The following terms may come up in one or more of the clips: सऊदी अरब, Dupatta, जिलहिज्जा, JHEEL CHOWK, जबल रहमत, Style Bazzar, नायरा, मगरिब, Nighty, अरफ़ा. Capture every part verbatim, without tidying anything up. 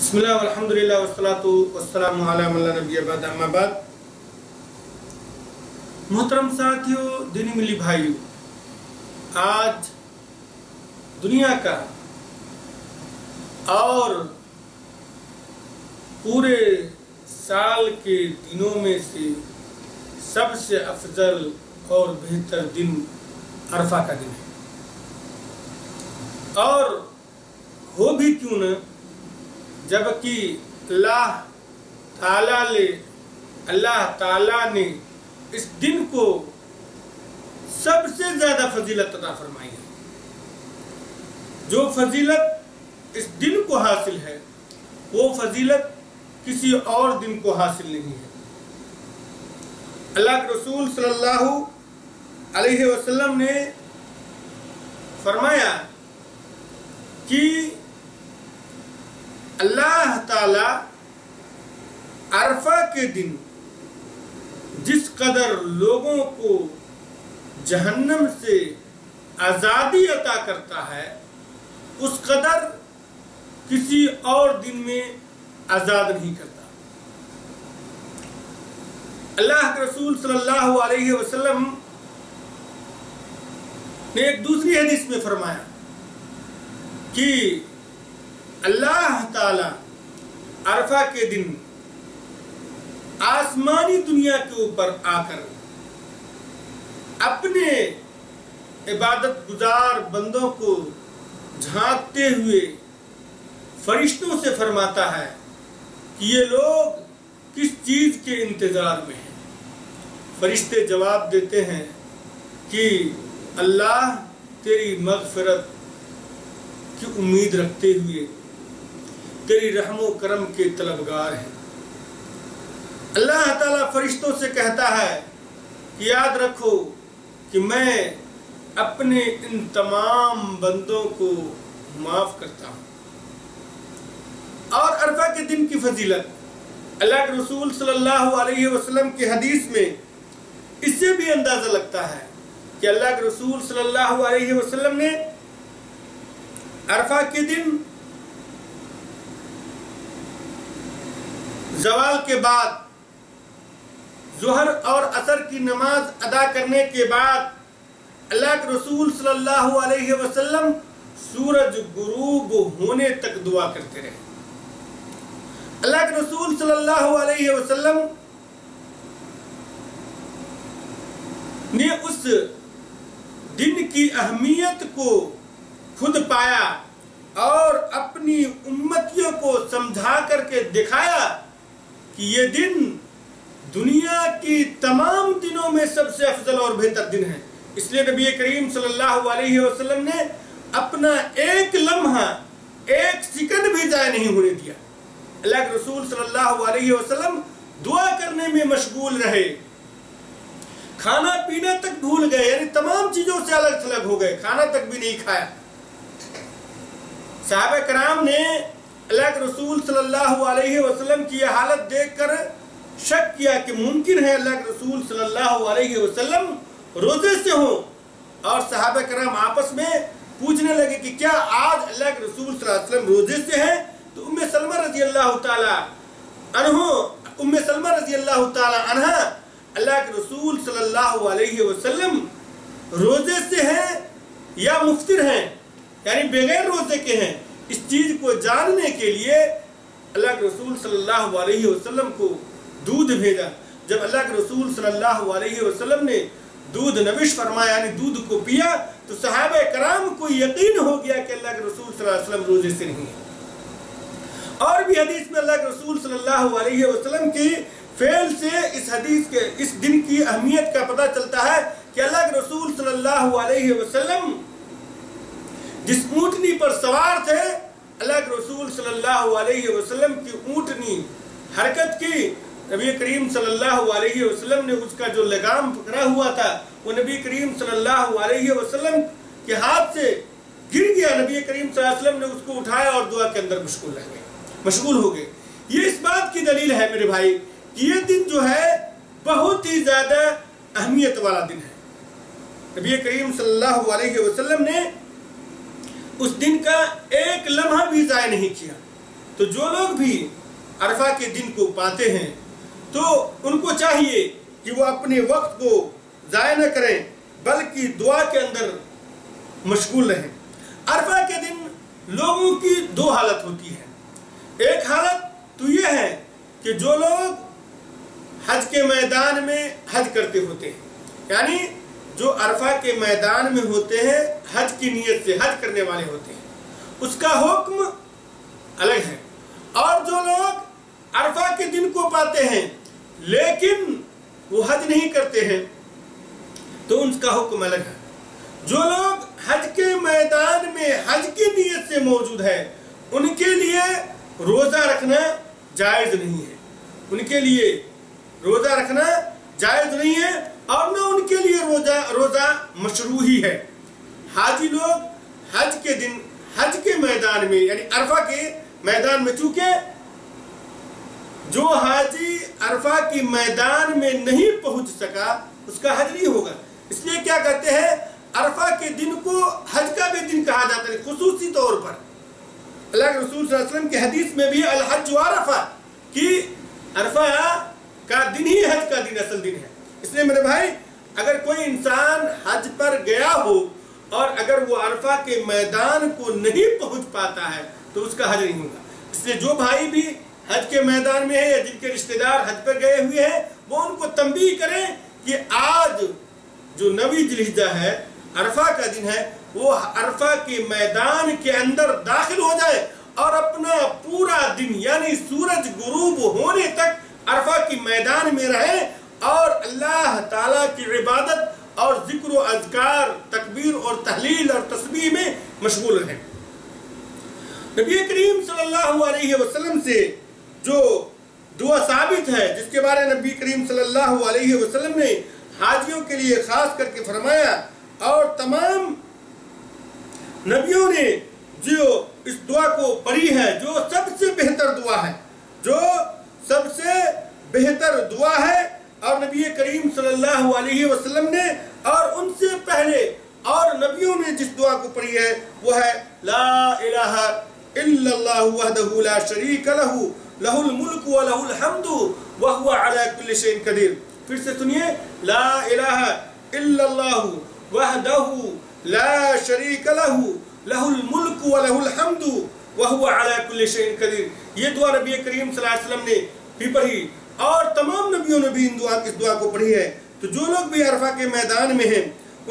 बिस्मिल्लाह अल्हम्दुलिल्लाह वस्सलातु वस्सलामु अला मन ला नबिय्य बाद अम्मा बाद। मोहतरम साथियों, दीनी मिली भाइयों, आज दुनिया का और पूरे साल के दिनों में से सबसे अफजल और बेहतर दिन अरफ़ा का दिन है, और हो भी क्यों न, जबकि अल्लाह ताला ने अल्लाह ताला ने इस दिन को सबसे ज़्यादा फजीलत अता फरमाई है। जो फजीलत इस दिन को हासिल है वो फजीलत किसी और दिन को हासिल नहीं है। अल्लाह के रसूल सल्लल्लाहु अलैहि वसल्लम ने फरमाया कि अल्लाह ताला अरफ़ा के दिन जिस कदर लोगों को जहन्नम से आज़ादी अता करता है, उस कदर किसी और दिन में आज़ाद नहीं करता। अल्लाह के रसूल सल्लल्लाहु अलैहि वसल्लम ने एक दूसरी हदीस में फरमाया कि अल्लाह ताला अरफ़ा के दिन आसमानी दुनिया के ऊपर आकर अपने इबादत गुजार बंदों को झांकते हुए फरिश्तों से फरमाता है कि ये लोग किस चीज़ के इंतज़ार में हैं। फरिश्ते जवाब देते हैं कि अल्लाह तेरी मग़फ़िरत की उम्मीद रखते हुए तेरी रहमो करम के तलबगार हैं। अल्लाह ताला फरिश्तों से कहता है कि याद रखो कि मैं अपने इन तमाम बंदों को माफ़ करता हूँ। और अरफ़ा के दिन की फजीलत अल्लाह के रसूल सल्लल्लाहु अलैहि वसल्लम की हदीस में इससे भी अंदाज़ा लगता है कि अल्लाह के रसूल सल्लल्लाहु अलैहि वसल्लम ने अरफ़ा के दिन ज़वाल के बाद ज़ुहर और असर की नमाज अदा करने के बाद अल्लाह के रसूल सल्लल्लाहु अलैहि वसल्लम सूरज गुरूब होने तक दुआ करते रहे। अल्लाह के रसूल सल्लल्लाहु अलैहि वसल्लम ने उस दिन की अहमियत को खुद पाया और अपनी उम्मतियों को समझा करके दिखाया कि ये दिन दुनिया की तमाम दिनों में सबसे अफजल और बेहतर दिन है। इसलिए नबी करीम सल्लल्लाहु अलैहि वसल्लम ने अपना एक लम्हा, एक सेकंड भी जाया नहीं होने दिया। अल्लाह के रसूल सल्लल्लाहु अलैहि वसल्लम दुआ करने में मशगूल रहे, खाना पीना तक भूल गए, यानी तमाम चीज़ों से अलग थलग हो गए, खाना तक भी नहीं खाया। साहबे कराम ने अल्लाह के रसूल सल्लल्लाहु अलैहि वसल्लम की यह हालत देखकर शक किया कि मुमकिन है अल्लाह के रसूल सल्लल्लाहु अलैहि वसल्लम रोज़े से हों, और सहाबा कराम आपस में पूछने लगे कि क्या आज अल्लाह के रसूल सल्लल्लाहु अलैहि वसल्लम रोज़े से हैं। तो उम्मे सलमा रज़ियल्लाहु ताला अन्हा उम्मे सलमा रज़ियल्लाहु ताला अन्हा अल्लाह के रसूल सल्लल्लाहु अलैहि वसल्लम रोज़े से हैं या मुफ्तिर हैं, यानी बगैर रोज़े के हैं। इस चीज़ को जानने के लिए अल्लाह के रसूल सल्लल्लाहु अलैहि वसल्लम को दूध भेजा। जब अल्लाह के रसूल सल्लल्लाहु अलैहि वसल्लम ने दूध नविश फरमाया, यानी दूध को पिया, तो सहाबा कराम को यकीन हो गया कि अल्लाह के रसूल सल्लल्लाहु अलैहि वसल्लम रोज़े से नहीं है। और भी हदीस में अल्लाह के रसूल सल्लल्लाहु अलैहि वसल्लम की फेल से इस हदीस के इस दिन की अहमियत का पता चलता है कि अल्लाह के रसूल सल्लल्लाहु अलैहि वसल्लम जिस ऊँटनी पर सवार थे, अल्लाह के रसूल सल्लल्लाहु अलैहि वसल्लम की ऊँटनी हरकत की, नबी करीम सल्लल्लाहु अलैहि वसल्लम ने उसका जो लगाम पकड़ा हुआ था वो नबी करीम सल्लल्लाहु अलैहि वसल्लम के हाथ से गिर गया। नबी करीम सल्लल्लाहु अलैहि वसल्लम ने उसको उठाया और दुआ के अंदर मशगूल रह गए मशगूल हो गए। ये इस बात की दलील है मेरे भाई कि ये दिन जो है बहुत ही ज़्यादा अहमियत वाला दिन है। नबी करीम सल्लल्लाहु अलैहि वसल्लम ने उस दिन का एक लम्हा भी ज़ाया नहीं किया। तो जो लोग भी अरफ़ा के दिन को पाते हैं तो उनको चाहिए कि वो अपने वक्त को ज़ाया न करें, बल्कि दुआ के अंदर मशगूल रहें। अरफ़ा के दिन लोगों की दो हालत होती है। एक हालत तो ये है कि जो लोग हज के मैदान में हज करते होते हैं, यानी जो अरफ़ा के मैदान में होते हैं हज की नीयत से हज करने वाले होते हैं, उसका हुक्म अलग है। और जो लोग अरफ़ा के दिन को पाते हैं लेकिन वो हज नहीं करते हैं तो उनका हुक्म अलग है। जो लोग हज के मैदान में हज की नीयत से मौजूद है उनके लिए रोज़ा रखना जायज़ नहीं है, उनके लिए रोज़ा रखना जायज़ नहीं है और न उनके लिए रोज़ा रोज़ा मशरू ही है। हाजी लोग हज के दिन हज के मैदान में यानी अरफ़ा के मैदान में, चूँकि जो हाजी अरफ़ा के मैदान में नहीं पहुँच सका उसका हज नहीं होगा, इसलिए क्या कहते हैं अरफ़ा के दिन को हज का भी दिन कहा जाता है। खुसूसी तौर पर अल्लाह के रसूल सल्लल्लाहु अलैहि वसल्लम के हदीस में भी अल हज व अरफ़ा कि अरफ़ा का दिन ही हज का दिन असल दिन है। इसलिए मेरे भाई, अगर कोई इंसान हज पर गया हो और अगर वो अरफ़ा के मैदान को नहीं पहुंच पाता है तो उसका हज नहीं होगा। इसलिए जो भाई भी हज के मैदान में है या जिनके रिश्तेदार हज पर गए हुए हैं वो उनको तंबीह करें कि आज जो नवी जिलहिज्जा है अरफ़ा का दिन है, वो अरफ़ा के मैदान के अंदर दाखिल हो जाए और अपना पूरा दिन यानी सूरज गुरूब होने तक अरफ़ा के मैदान में रहे और अल्लाह ताला की इबादत और जिक्र और अज़कार, तकबीर और तहलील और तस्बीह में मशगूल रहें। नबी करीम सल्लल्लाहु अलैहि वसल्लम से जो दुआ साबित है, जिसके बारे में नबी करीम सल्लल्लाहु अलैहि वसल्लम ने हाजियों के लिए ख़ास करके फरमाया और तमाम नबियों ने जो इस दुआ को पढ़ी है, जो सबसे बेहतर दुआ है, जो सबसे बेहतर दुआ है और नबी करीम सल्लल्लाहु अलैहि वसल्लम ने और उनसे पहले और नबियों ने जिस दुआ को पढ़ी है वो है ला इलाहा इल्लल्लाहु वहदहु ला शरीका लहु लहुल मुल्कु व लहुल हम्दु व हुवा अला कुल्लि शैइन कदीर। फिर से सुनिए ला इलाहा इल्लल्लाहु वहदहु ला शरीका लहु लहुल मुल्कु व लहुल हम्दु व हुवा अला कुल्लि शैइन कदीर। ये दुआ नबी करीम सल्लल्लाहु अलैहि वसल्लम ने भी पढ़ी और तमाम नबियों ने भी इन दुआ इस दुआ को पढ़ी है। तो जो लोग भी अरफ़ा के मैदान में हैं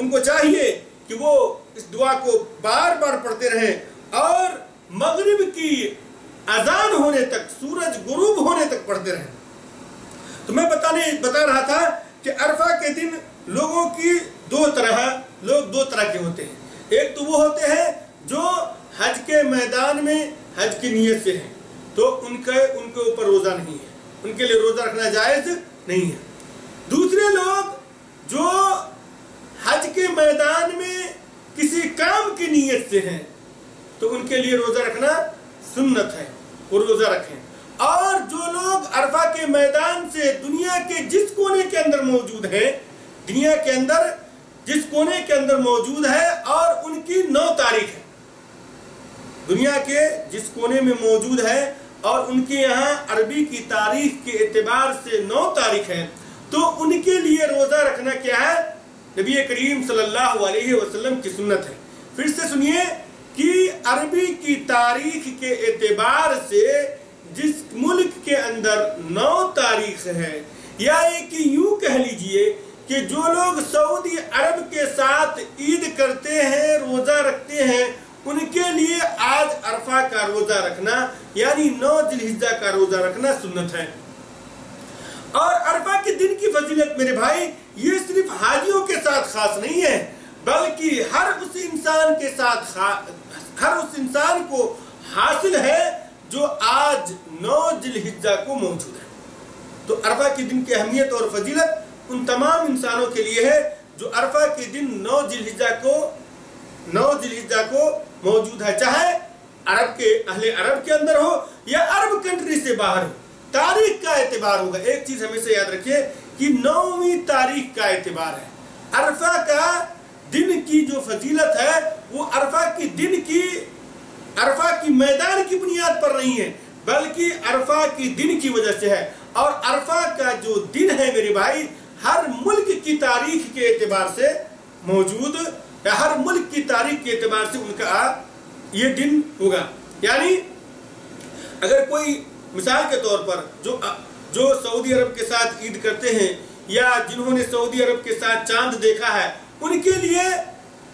उनको चाहिए कि वो इस दुआ को बार बार पढ़ते रहें और मगरिब की अजान होने तक, सूरज गुरूब होने तक पढ़ते रहें। तो मैं बताने बता रहा था कि अरफ़ा के दिन लोगों की दो तरह लोग दो तरह के होते हैं। एक तो वो होते हैं जो हज के मैदान में हज की नीयत से हैं तो उनके उनके ऊपर रोज़ा नहीं है, उनके लिए रोज़ा रखना जायज़ नहीं है। दूसरे लोग जो हज के मैदान में किसी काम की नीयत से हैं तो उनके लिए रोज़ा रखना सुन्नत है, वो रोज़ा रखें। और जो लोग अरफ़ा के मैदान से दुनिया के जिस कोने के अंदर मौजूद हैं, दुनिया के अंदर जिस कोने के अंदर मौजूद है और उनकी नौ तारीख है, दुनिया के जिस कोने में मौजूद है और उनके यहाँ अरबी की तारीख के एतबार से नौ तारीख है तो उनके लिए रोज़ा रखना क्या है, नबी करीम सल्लल्लाहु अलैहि वसल्लम की सुन्नत है। फिर से सुनिए कि अरबी की तारीख के एतबार से जिस मुल्क के अंदर नौ तारीख है, या एक यूँ कह लीजिए कि जो लोग सऊदी अरब के साथ ईद करते हैं, रोज़ा रखते हैं, उनके लिए आज अरफ़ा का रोज़ा रखना यानी नौ जिलहिज्जा का रोज़ा रखना सुन्नत है। और अरफ़ा के दिन की फजीलत मेरे भाई ये सिर्फ हाजियों के साथ खास नहीं है, बल्कि हर उस इंसान के साथ हर उस इंसान को हासिल है जो आज नौ जिलहिज्जा को मौजूद है। तो अरफ़ा के दिन की अहमियत और फजीलत उन तमाम इंसानों के लिए है जो अरफ़ा के दिन नौ जिलहिज्जा को नौ जिलहिज्जा को मौजूद है, चाहे अरब के अहले अरब के अंदर हो या अरब कंट्री से बाहर हो। तारीख का एतबार होगा। एक चीज़ हमेशा याद रखिए कि नौवीं तारीख का एतबार है। अरफ़ा का दिन की जो फजीलत है वो अरफ़ा के दिन की अरफ़ा की मैदान की बुनियाद पर नहीं है, बल्कि अरफ़ा की दिन की वजह से है। और अरफ़ा का जो दिन है मेरे भाई, हर मुल्क की तारीख के एतबार से मौजूद, या हर मुल्क की तारीख के एतबार से उनका ये दिन होगा। यानी अगर कोई मिसाल के तौर पर जो जो सऊदी अरब के साथ ईद करते हैं या जिन्होंने सऊदी अरब के साथ चांद देखा है, उनके लिए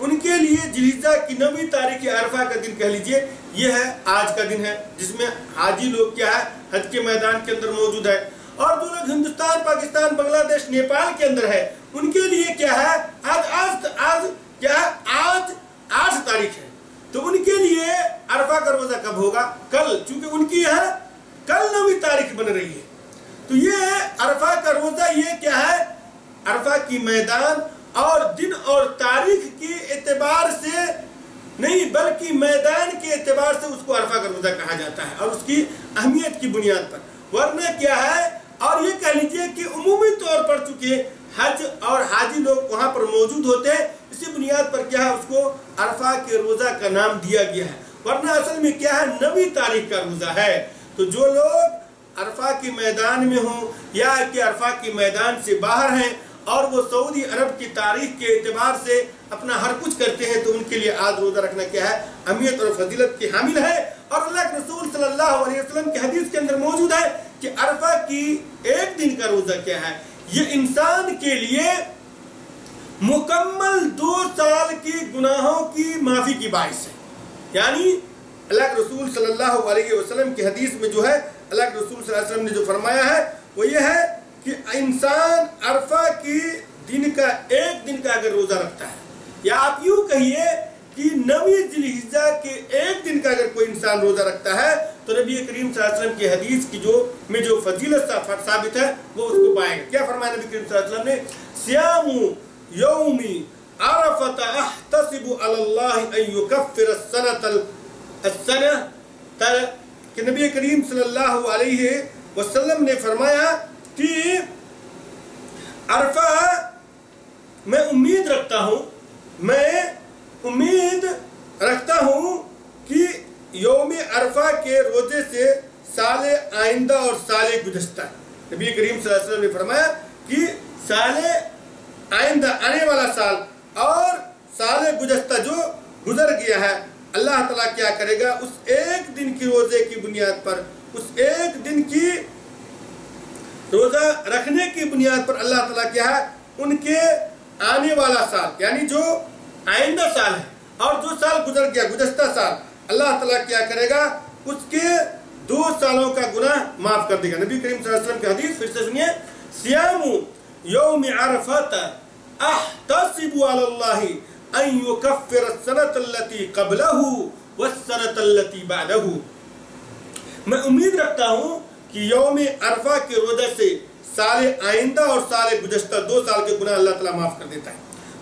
उनके लिए जिलहिज्जा की नौवीं तारीख अरफ़ा का दिन कह लीजिए, यह है आज का दिन है, जिसमें हाजी लोग क्या है हज के मैदान के अंदर मौजूद है। और जो लोग हिंदुस्तान, पाकिस्तान, बांग्लादेश, नेपाल के अंदर है, उनके लिए क्या है आज आज आज क्या है आज आठ तारीख है। तो उनके लिए अरफ़ा का रोजा कब होगा? कल, चूंकि उनकी यह कल नौवीं तारीख बन रही है। तो ये अरफ़ा का रोजा ये क्या है अरफ़ा की मैदान और दिन और तारीख के एतबार से नहीं, बल्कि मैदान के एतबार से उसको अरफ़ा का रोजा कहा जाता है, और उसकी अहमियत की बुनियाद पर। वरना क्या है, और ये कह लीजिए कि उमूमी तौर पर चूंकि हज और हाजी लोग वहाँ पर मौजूद होते हैं, इसी बुनियाद पर क्या है उसको अरफ़ा के रोजा का नाम दिया गया है। वरना असल में क्या है नौवीं तारीख का रोजा है। तो जो लोग अरफ़ा के मैदान में हों या कि अरफ़ा के मैदान से बाहर हैं और वो सऊदी अरब की तारीख के एतबार से अपना हर कुछ करते हैं, तो उनके लिए आज रोज़ा रखना क्या है अहमियत और फजीलत की हामिल है। और अल्लाह के रसूल सल्लल्लाहु अलैहि वसल्लम की हदीस के अंदर मौजूद है कि अरफ़ा की एक दिन का रोज़ा क्या है, ये इंसान के लिए मुकम्मल दो साल के गुनाहों की माफ़ी की बाइस है। यानी अल्लाह के रसूल सल्लल्लाहु अलैहि वसल्लम की हदीस में जो है, अल्लाह के रसूल सल्लल्लाहु अलैहि वसल्लम ने जो फरमाया है वो ये है कि इंसान अरफ़ा की दिन का एक दिन का अगर रोज़ा रखता है, या आप यूँ कहिए कि नवी जिलहिज्जा के एक दिन का अगर कोई इंसान रोज़ा रखता है, तो नबी करीम सल्लल्लाहु अलैहि वसल्लम की हदीस की जो में जो फजीलत साबित है वो उसको पाएगा। क्या फरमाया नबी करीम सल्लल्लाहु अलैहि वसल्लम ने, सियामु यौमी अरफ़ा अहतसिबु अलल्लाहि अन युकफ्फिर सनतल सनत। कि नबी करीम सल्लल्लाहु अलैहि वसल्लम ने फरमाया कि अरफ़ा मैं उम्मीद रखता हूँ मैं उम्मीद रखता हूँ कि यौमे अरफ़ा के रोज़े से साले आइंदा और साले गुज़श्ता, नबी करीम सल्लल्लाहु अलैहि वसल्लम ने फरमाया कि साले आइंदा आने वाला साल और साले गुज़श्ता जो गुजर गया है, अल्लाह ताला क्या करेगा उस एक दिन की रोज़े की बुनियाद पर, उस एक दिन की रोज़ा रखने की बुनियाद पर अल्लाह ताला क्या है उनके आने वाला साल यानी जो आइंदा साल है और जो साल गुजर गया गुज़श्ता साल, अल्लाह ताला क्या करेगा उसके दो सालों का गुनाह माफ़ कर देगा। नबी करीम सल्लल्लाहु अलैहि वसल्लम की हदीस फिर से सुनिए, सियामु यौम अरफ़ा अहतसिबु अलल्लाहि अन युकफ्फिर सनतल्लती क़ब्लहु वस्सनतल्लती बअदहु। मैं उम्मीद रखता हूँ कि यौम अरफ़ा के रोज़ा से साल आइंदा और साल गुज़श्ता दो साल के गुनाह अल्लाह ताला माफ़ कर देता है।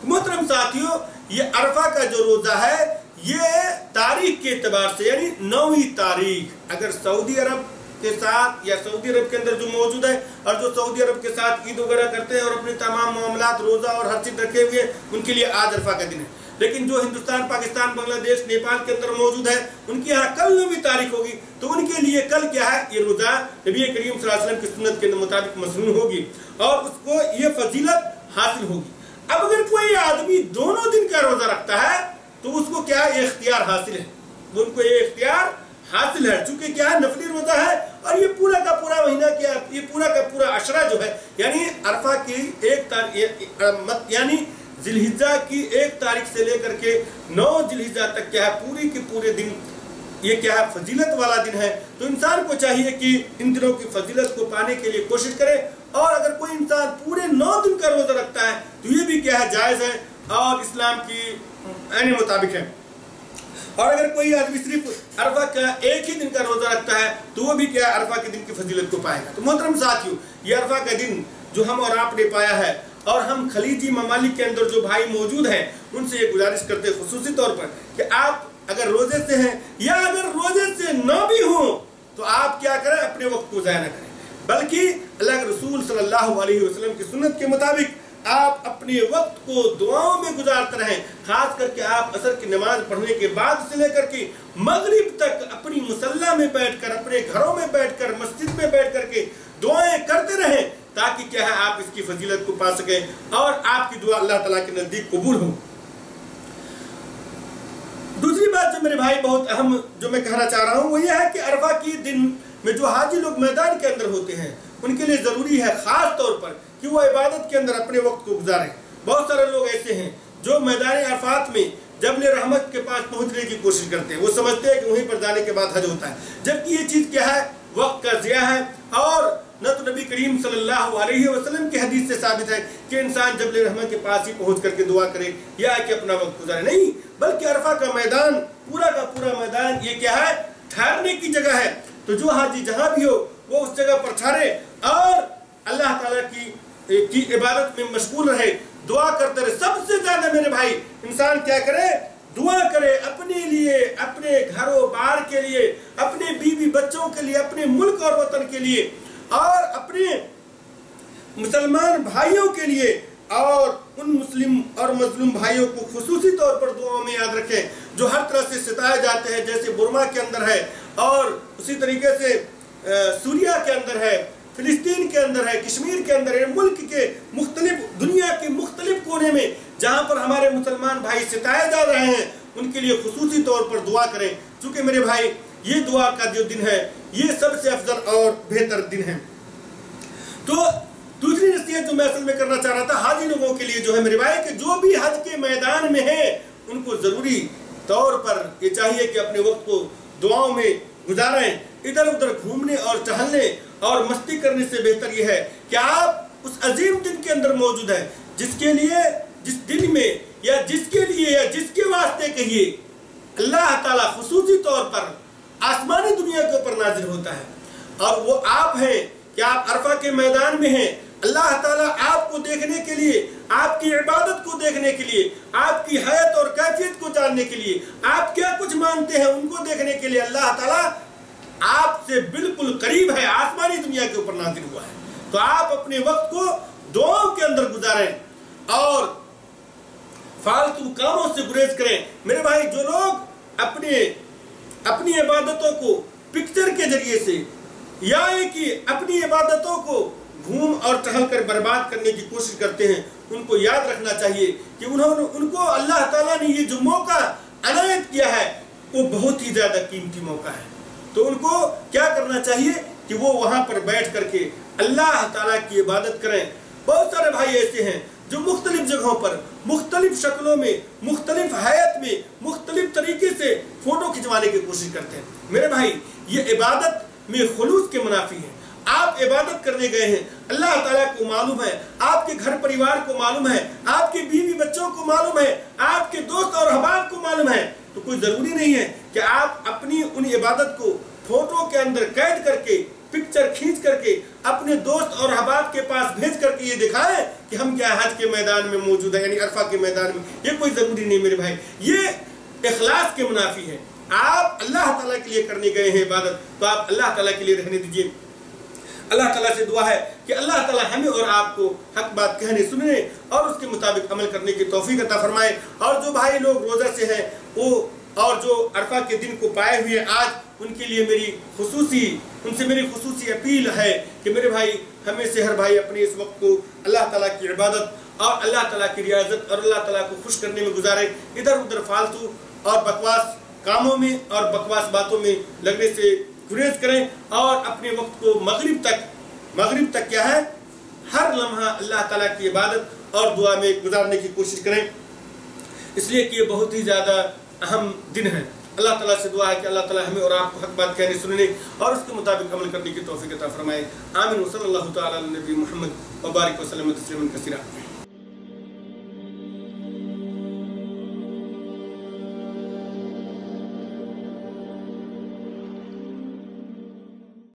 मोहतरम साथियों, ये अरफ़ा का जो रोज़ा है ये तारीख के एतबार से यानी नौवीं तारीख अगर सऊदी अरब के साथ या सऊदी अरब के अंदर जो मौजूद है और जो सऊदी अरब के साथ ईद वगैरह करते हैं और अपने तमाम मामलात रोज़ा और हर चीज़ रखे हुए, उनके लिए आज अरफ़ा का दिन है। लेकिन जो हिंदुस्तान, पाकिस्तान, बांग्लादेश, नेपाल के अंदर मौजूद है, उनके यहाँ कल नौवीं तारीख होगी, तो उनके लिए कल क्या है ये रोज़ा नबी करीम सल्लल्लाहु अलैहि वसल्लम की सुन्नत के मुताबिक मसनून होगी और उसको ये फजीलत हासिल होगी। अब अगर कोई आदमी दोनों दिन का रोज़ा रखता है तो उसको क्या ये इख्तियार हासिल है, उनको ये इख्तियार हासिल है चूंकि क्या है नफली रोज़ा है और ये पूरा का पूरा महीना क्या ये पूरा का पूरा अशरा जो है यानी अरफ़ा की एक तारीख यानी जिलहिज्जा की एक तारीख से लेकर के नौ जिलहिज्जा तक क्या है पूरी के पूरे दिन ये क्या है फजीलत वाला दिन है। तो इंसान को चाहिए कि इन दिनों की फजीलत को पाने के लिए कोशिश करे, और अगर कोई इंसान पूरे नौ दिन का रोज़ा रखता है तो ये भी क्या है जायज़ है और इस्लाम की आने मुताबिक है। और अगर कोई आदमी सिर्फ अरफ़ा का एक ही दिन का रोज़ा रखता है तो वो भी क्या है अरफ़ा के दिन की फजीलत को पाएगा। तो मोहतरम साथियों, ये अरफ़ा का दिन जो हम और आपने पाया है और हम खलीजी ममालिक के अंदर जो भाई मौजूद हैं उनसे ये गुजारिश करते हैं खुसूसी तौर पर कि आप अगर रोज़े से हैं या अगर रोज़े से ना भी हों तो आप क्या करें अपने वक्त को ज़ाया न करें, बल्कि अल्लाह के रसूल सल्लल्लाहु अलैहि वसल्लम की सुन्नत के मुताबिक आप अपने वक्त को दुआओं में गुजारते रहें, खास करके आप असर की नमाज पढ़ने के बाद से लेकर के मगरिब तक अपनी मुसल्ला में बैठकर, अपने घरों में बैठकर, मस्जिद में बैठ करके दुआएं करते रहें, ताकि क्या है आप इसकी फजीलत को पा सकें और आपकी दुआ अल्लाह ताला के नजदीक कबूल हो। दूसरी बात जो मेरे भाई बहुत अहम जो मैं कहना चाह रहा हूँ वो ये है कि अरफ़ा के दिन में जो हाजी लोग मैदान के अंदर होते हैं उनके लिए ज़रूरी है ख़ास तौर पर कि वो इबादत के अंदर अपने वक्त को गुजारें। बहुत सारे लोग ऐसे हैं जो मैदान अरफ़ात में जबल रहमत के पास पहुँचने की कोशिश करते हैं, वो समझते हैं कि वहीं पर जाने के बाद हज होता है, जबकि ये चीज़ क्या है वक्त का ज़िया है। और न तो नबी करीम सल्लल्लाहु अलैहि वसल्लम की हदीस से साबित है कि इंसान जबल रहमत के पास ही पहुँच करके दुआ करे या कि अपना वक्त गुजारे, नहीं बल्कि अरफ़ा का मैदान पूरा का पूरा मैदान ये क्या है ठहरने की जगह है। तो जो हाजी जहाँ भी हो वो उस जगह पर ठहरे और अल्लाह ताला की की इबादत में मशगूल रहे, दुआ करते रहे। सबसे ज़्यादा मेरे भाई इंसान क्या करे दुआ करे, अपने लिए, अपने घरों बार के लिए, अपने बीवी बच्चों के लिए, अपने मुल्क और वतन के लिए और अपने मुसलमान भाइयों के लिए, और उन मुस्लिम और मजलूम भाइयों को खुसूसी तौर पर दुआओं में याद रखें जो हर तरह से सताए जाते हैं, जैसे बुर्मा के अंदर है और उसी तरीके से सूरिया के अंदर है, फिलिस्तीन के अंदर है, कश्मीर के अंदर है, मुल्क के मुख्तलिफ दुनिया के मुख्तलिफ कोने में जहाँ पर हमारे मुसलमान भाई सताए जा रहे हैं उनके लिए खुसूसी तौर पर दुआ करें। चूँकि मेरे भाई ये दुआ का जो दिन है ये सबसे अफजल और बेहतर दिन है। तो दूसरी नसीहत जो मैं असल में करना चाह रहा था हाजी लोगों के लिए जो है मेरे भाई कि जो भी हज के मैदान में है उनको ज़रूरी तौर पर ये चाहिए कि अपने वक्त को दुआओं में गुजारें। इधर उधर घूमने और टहलने और मस्ती करने से बेहतर ये है कि आप उस अजीम दिन के अंदर मौजूद हैं जिसके लिए, जिस दिन में या जिसके लिए या जिसके वास्ते कहिए अल्लाह ताला खुसूसी तौर पर आसमानी दुनिया के ऊपर नाजिल होता है, और वो आप हैं कि आप अरफ़ा के मैदान में हैं। अल्लाह ताला आपको देखने के लिए, आपकी इबादत को देखने के लिए, आपकी हयत और कैफियत को जानने के लिए, आप क्या कुछ मानते हैं उनको देखने के लिए अल्लाह ताला आपसे बिल्कुल करीब है, आसमानी दुनिया के ऊपर नाजिल हुआ है। तो आप अपने वक्त को दुआओं के अंदर गुजारें और फालतू कामों से गुरेज करें। मेरे भाई जो लोग अपने अपनी इबादतों को पिक्चर के जरिए से या कि अपनी इबादतों को घूम और टहल कर बर्बाद करने की कोशिश करते हैं उनको याद रखना चाहिए कि उन्होंने उनको अल्लाह ताला ने ये जो मौका अनायत किया है वो बहुत ही ज़्यादा कीमती मौका है। तो उनको क्या करना चाहिए कि वो वहाँ पर बैठ करके अल्लाह ताला की इबादत करें। बहुत सारे भाई ऐसे हैं जो मुख्तलिफ जगहों पर मुख्तलिफ शक्लों में, मुख्तलिफ हयात में, मुख्तलिफ तरीके से फ़ोटो खिंचवाने की कोशिश करते हैं। मेरे भाई ये इबादत में खुलूस के मुनाफी है। आप इबादत करने गए हैं, अल्लाह ताला को मालूम है, आपके घर परिवार को मालूम है, आपके बीवी बच्चों को मालूम है, आपके दोस्त और अहबाब को मालूम है। तो कोई ज़रूरी नहीं है कि आप अपनी उन इबादत को फोटो के अंदर कैद करके, पिक्चर खींच करके अपने दोस्त और अहबाब के पास भेज करके ये दिखाएं कि हम क्या हज के मैदान में मौजूद है, यानी अरफ़ा के मैदान में। ये कोई ज़रूरी नहीं मेरे भाई, ये इखलास के मुनाफी है। आप अल्लाह ताला के लिए करने गए हैं इबादत, तो आप अल्लाह ताला के लिए रहने दीजिए। अल्लाह ताला से दुआ है कि अल्लाह ताला हमें और आपको हक बात कहने, सुनने और उसके मुताबिक अमल करने की तौफीक अता फरमाए। और जो भाई लोग रोज़ा से हैं वो और जो अरफ़ा के दिन को पाए हुए आज उनके लिए मेरी खुसूसी उनसे मेरी खुसूसी अपील है कि मेरे भाई हमें से हर भाई अपने इस वक्त को अल्लाह ताला की इबादत और अल्लाह ताला की रियाजत और अल्लाह ताला को खुश करने में गुजारे। इधर उधर फालतू और बकवास कामों में और बकवास बातों में लगने से गुरेज करें और अपने वक्त को मगरिब तक मगरिब तक क्या है हर लम्हा अल्लाह ताला की इबादत और दुआ में गुजारने की कोशिश करें, इसलिए कि ये बहुत ही ज़्यादा अहम दिन है। अल्लाह ताला से दुआ है कि अल्लाह ताला हमें और आपको हक बात कहने, सुनने और उसके मुताबिक अमल करने की तौफीक अता फरमाए। आमीन। वसल्लल्लाहु तआला अला नबी मुहम्मद व बारिक वसल्लम तस्लीमन कसीरा।